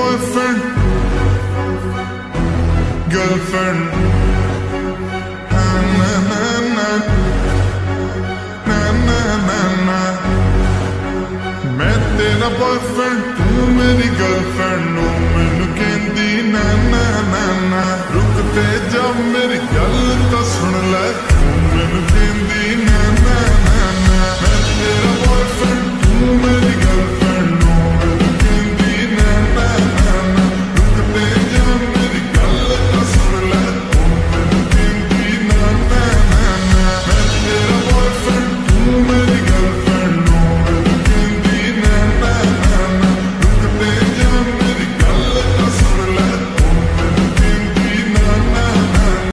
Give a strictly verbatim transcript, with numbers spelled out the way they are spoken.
boyfriend, girlfriend. Na na na na na na na. Main tera boyfriend, tu meri girlfriend, no mainu kendi na na na na. Rukte jab meri gal ta sun le, tu mainu kendi na na na.